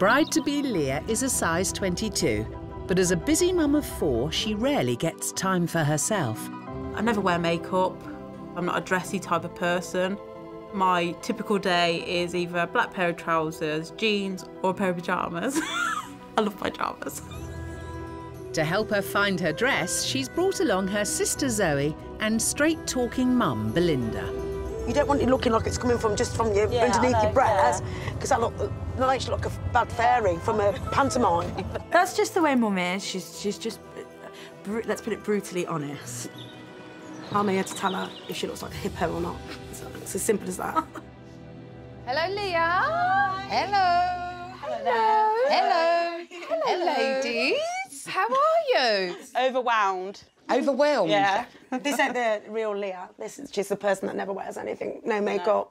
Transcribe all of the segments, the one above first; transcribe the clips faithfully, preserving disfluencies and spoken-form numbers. Bride-to-be Leah is a size twenty-two, but as a busy mum of four, she rarely gets time for herself. I never wear makeup. I'm not a dressy type of person. My typical day is either a black pair of trousers, jeans, or a pair of pyjamas. I love pyjamas. To help her find her dress, she's brought along her sister Zoe and straight-talking mum Belinda. You don't want it looking like it's coming from just from your yeah, underneath know, your breast, because yeah. I look nice, like a bad fairy from a pantomime. That's just the way mum is. She's she's just let's put it brutally honest. I'm here to tell her if she looks like a hippo or not. So it's as simple as that. Hello, Leah. Hi. Hello. Hello. Hello. Hello. Hello, ladies. How are you? Overwhelmed. Overwhelmed? Yeah. This ain't the real Leah. This is, she's the person that never wears anything. No makeup. No.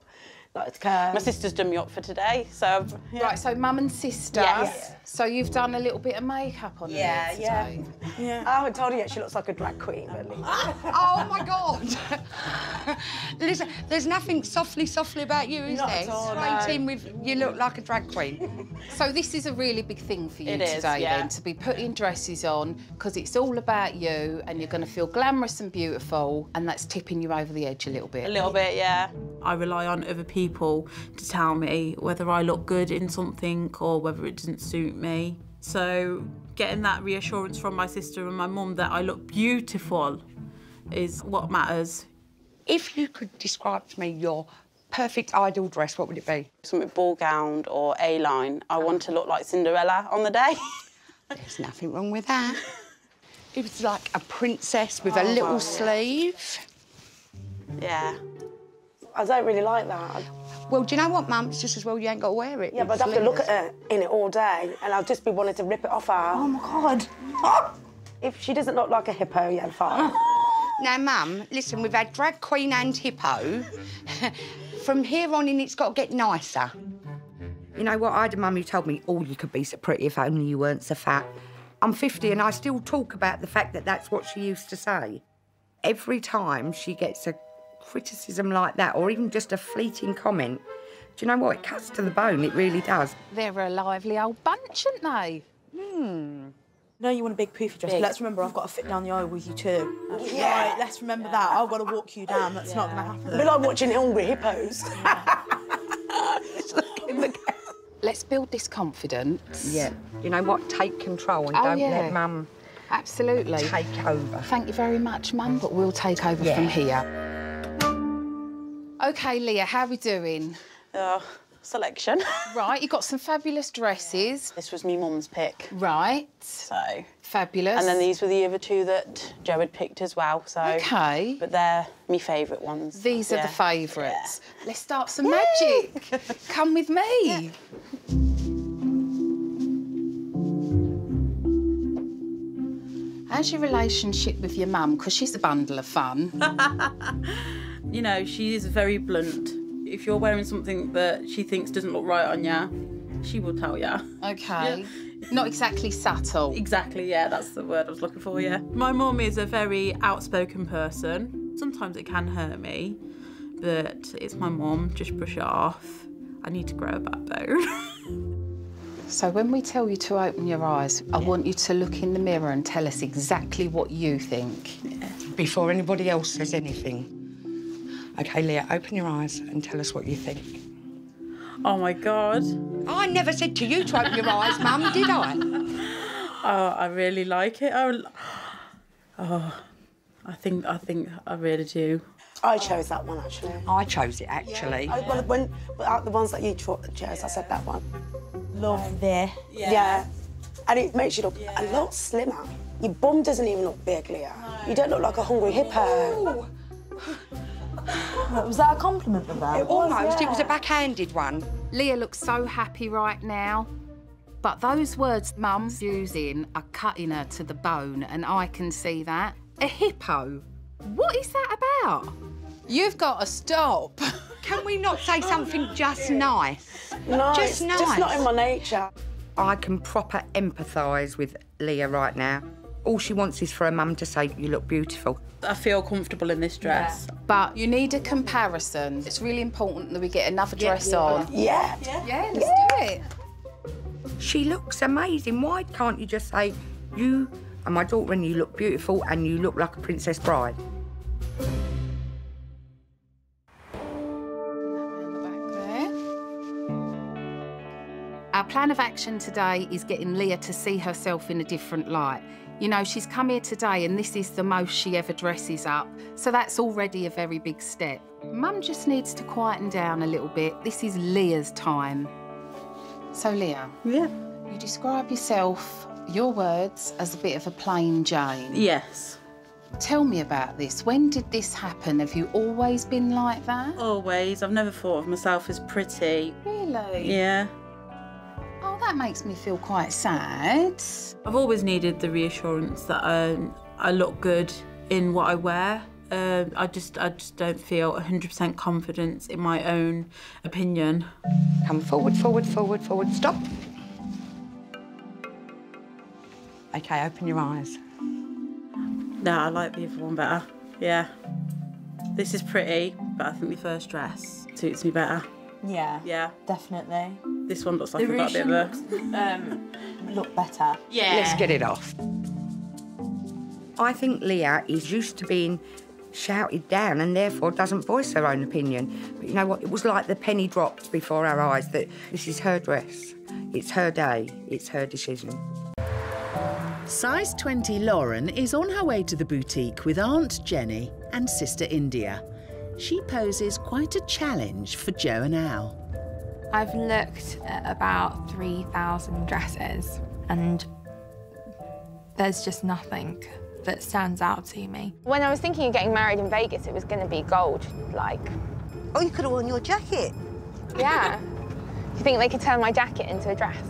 Like, um... my sister's done me up for today, so... Yeah. Right, so mum and sister. Yes. So you've done a little bit of makeup on yeah, her today. Yeah, yeah. I haven't told her yet she looks like a drag queen, but... Oh, my God! Listen, there's nothing softly, softly about you, is Not there? At all, Straight no. in with you look like a drag queen. So this is a really big thing for you it today, is, yeah. then, to be putting dresses on, because it's all about you, and you're going to feel glamorous and beautiful, and that's tipping you over the edge a little bit. A little bit, yeah. I rely on other people to tell me whether I look good in something or whether it doesn't suit me. So getting that reassurance from my sister and my mum that I look beautiful is what matters. If you could describe to me your perfect ideal dress, what would it be? Something ball-gowned or A-line. I want to look like Cinderella on the day. There's nothing wrong with that. It was like a princess with oh, a little wow. sleeve. Yeah. I don't really like that. Well, do you know what, Mum? It's just as well you ain't got to wear it. Yeah, but I'd have to look at her in it all day and I'll just be wanting to rip it off her. Oh, my God. Oh! If she doesn't look like a hippo, yeah, fine. Now, Mum, listen, we've had drag queen and hippo. From here on in, it's got to get nicer. You know what? I had a mum who told me, oh, you could be so pretty if only you weren't so fat. I'm fifty and I still talk about the fact that that's what she used to say. Every time she gets a criticism like that, or even just a fleeting comment, do you know what? It cuts to the bone, it really does. They're a lively old bunch, aren't they? Hmm. No, you want a big poofy dress, big. But let's remember I've got to fit down the aisle with you too. Yeah. Right, let's remember yeah. that. I've got to walk you down, that's yeah. not going to happen. We're like watching Hungry Hippos. Just look in the camera. Let's build this confidence. Yeah. You know what? Take control and oh, don't yeah. let Mum... Absolutely. ...take over. Thank you very much, Mum, but we'll take over yeah. from here. OK, Leah, how are we doing? Uh, selection. Right, you got some fabulous dresses. This was me mum's pick. Right. So... Fabulous. And then these were the other two that Joe had picked as well, so... OK. But they're me favourite ones. These yeah. are the favourites. Yeah. Let's start some Yay! magic. Come with me. Yeah. How's your relationship with your mum? Because she's a bundle of fun. You know, she is very blunt. If you're wearing something that she thinks doesn't look right on you, she will tell you. OK. Yeah. Not exactly subtle. Exactly, yeah, that's the word I was looking for, yeah. My mum is a very outspoken person. Sometimes it can hurt me, but it's my mum, just brush it off. I need to grow a backbone. So when we tell you to open your eyes, I yeah. want you to look in the mirror and tell us exactly what you think. Yeah. Before anybody else says anything. OK, Leah, open your eyes and tell us what you think. Oh, my God. I never said to you to open your eyes, Mum, did I? Oh, I really like it. I... Oh, I think I think I really do. I chose that one, actually. I chose it, actually. Yeah. I, well, when, well, the ones that you chose, yeah. I said that one. Love there. Yeah. yeah. And it makes you look yeah. a lot slimmer. Your bum doesn't even look big, Leah. No. You don't look like a hungry hippo. Was that a compliment for that? It was, Almost, yeah. it was a backhanded one. Leah looks so happy right now. But those words Mum's using are cutting her to the bone, and I can see that. A hippo? What is that about? You've got to stop. Can we not say something just nice? No, just nice. Just not in my nature. I can proper empathise with Leah right now. All she wants is for her mum to say, you look beautiful. I feel comfortable in this dress. Yeah. But you need a comparison. It's really important that we get another dress yeah, yeah. on. Yeah. Yeah, yeah let's yeah. do it. she looks amazing. Why can't you just say, you are my daughter and you look beautiful and you look like a princess bride? Our plan of action today is getting Leah to see herself in a different light. You know, she's come here today and this is the most she ever dresses up, so that's already a very big step. Mum just needs to quieten down a little bit. This is Leah's time. So, Leah. Yeah? You describe yourself, your words, as a bit of a plain Jane. Yes. Tell me about this. When did this happen? Have you always been like that? Always. I've never thought of myself as pretty. Really? Yeah. Oh, that makes me feel quite sad. I've always needed the reassurance that um, I look good in what I wear. Uh, I just, I just don't feel one hundred percent confidence in my own opinion. Come forward, forward, forward, forward. Stop. Okay, open your eyes. No, I like the other one better. Yeah. This is pretty, but I think the first dress suits me better. Yeah. Yeah. Definitely. This one looks like the a bit of a... Um, look better. Yeah. Let's get it off. I think Leah is used to being shouted down and therefore doesn't voice her own opinion. But you know what? It was like the penny dropped before our eyes that this is her dress. It's her day. It's her decision. Size twenty Lauren is on her way to the boutique with Aunt Jenny and Sister India. She poses quite a challenge for Jo and Al. I've looked at about three thousand dresses and there's just nothing that stands out to me. When I was thinking of getting married in Vegas, it was going to be gold, like... Oh, you could have worn your jacket. Yeah. Do you think they could turn my jacket into a dress?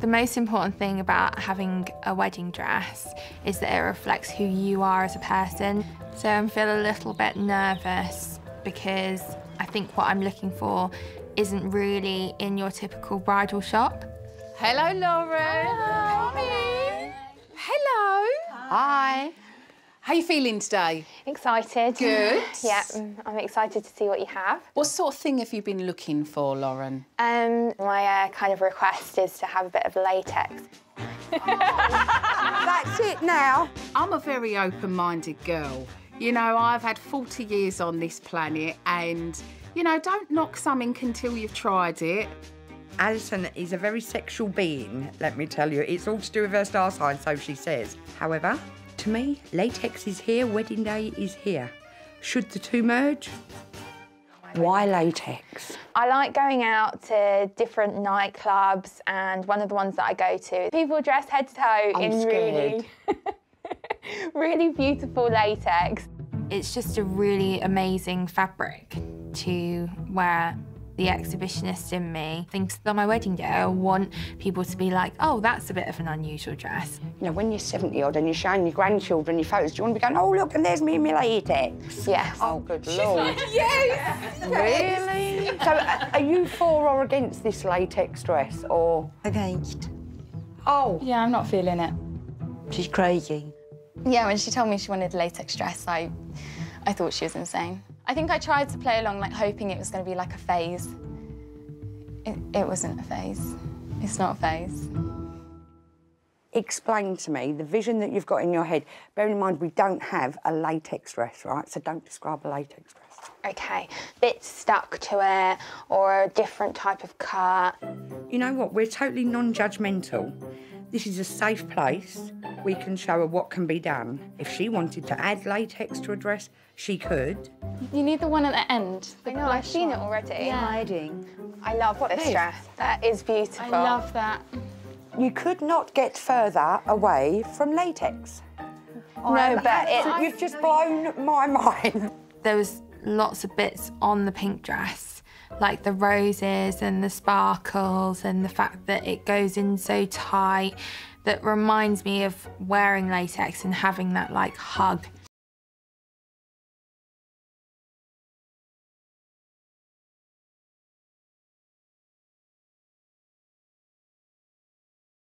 The most important thing about having a wedding dress is that it reflects who you are as a person. So I feel a little bit nervous because I think what I'm looking for isn't really in your typical bridal shop. Hello, Lauren. Hello. Hi. Hello. Hi. How are you feeling today? Excited. Good. Yeah, I'm excited to see what you have. What sort of thing have you been looking for, Lauren? Um, my uh, kind of request is to have a bit of latex. That's it now. I'm a very open-minded girl. You know, I've had forty years on this planet and, you know, don't knock something until you've tried it. Alison is a very sexual being, let me tell you. It's all to do with her star sign, so she says. However, to me, latex is here, wedding day is here. Should the two merge? Why latex? I like going out to different nightclubs, and one of the ones that I go to, people dress head to toe I'm in scared. really, really beautiful latex. It's just a really amazing fabric to wear. The exhibitionist in me thinks that on my wedding day, I want people to be like, oh, that's a bit of an unusual dress. You know, when you're seventy odd and you're showing your grandchildren your photos, do you want to be going, oh, look, and there's me in my latex? Yes. Oh, good She's Lord. Like, yes! Really? So, uh, are you for or against this latex dress, or...? Against. Oh. Yeah, I'm not feeling it. She's crazy. Yeah, when she told me she wanted a latex dress, I, I thought she was insane. I think I tried to play along, like, hoping it was going to be like a phase. It, it wasn't a phase. It's not a phase. Explain to me the vision that you've got in your head. Bear in mind, we don't have a latex dress, right? So don't describe a latex dress. OK. Bits stuck to it or a different type of cut. You know what? We're totally non-judgmental. This is a safe place. We can show her what can be done. If she wanted to add latex to a dress, she could. You need the one at the end. The I know, I've seen one. It already. Yeah. Hiding. I love what this is? Dress. That is beautiful. I love that. You could not get further away from latex. No, I'm but it... You've just blown my mind. There was lots of bits on the pink dress, like the roses and the sparkles and the fact that it goes in so tight, that reminds me of wearing latex and having that, like, hug